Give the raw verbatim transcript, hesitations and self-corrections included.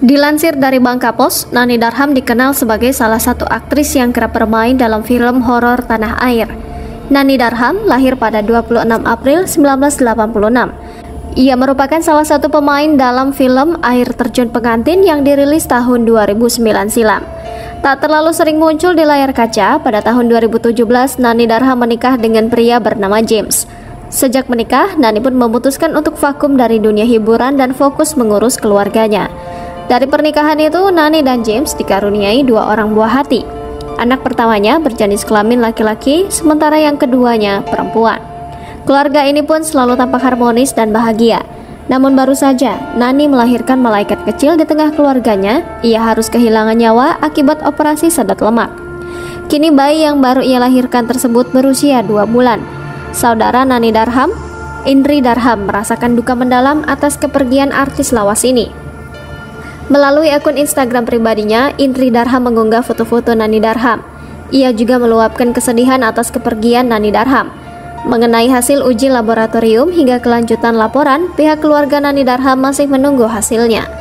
Dilansir dari Bangkapos, Nanie Darham dikenal sebagai salah satu aktris yang kerap bermain dalam film horor tanah air. Nanie Darham lahir pada dua puluh enam April seribu sembilan ratus delapan puluh enam. Ia merupakan salah satu pemain dalam film Air Terjun Pengantin yang dirilis tahun dua ribu sembilan silam. Tak terlalu sering muncul di layar kaca, pada tahun dua ribu tujuh belas Nanie Darham menikah dengan pria bernama James. Sejak menikah, Nanie pun memutuskan untuk vakum dari dunia hiburan dan fokus mengurus keluarganya. Dari pernikahan itu, Nanie dan James dikaruniai dua orang buah hati. Anak pertamanya berjenis kelamin laki-laki, sementara yang keduanya perempuan. Keluarga ini pun selalu tampak harmonis dan bahagia. Namun baru saja, Nanie melahirkan malaikat kecil di tengah keluarganya. Ia harus kehilangan nyawa akibat operasi sedot lemak. Kini bayi yang baru ia lahirkan tersebut berusia dua bulan. Saudara Nanie Darham, Indri Darham, merasakan duka mendalam atas kepergian artis lawas ini. Melalui akun Instagram pribadinya, Indri Darham mengunggah foto-foto Nanie Darham. Ia juga meluapkan kesedihan atas kepergian Nanie Darham. Mengenai hasil uji laboratorium hingga kelanjutan laporan, pihak keluarga Nanie Darham masih menunggu hasilnya.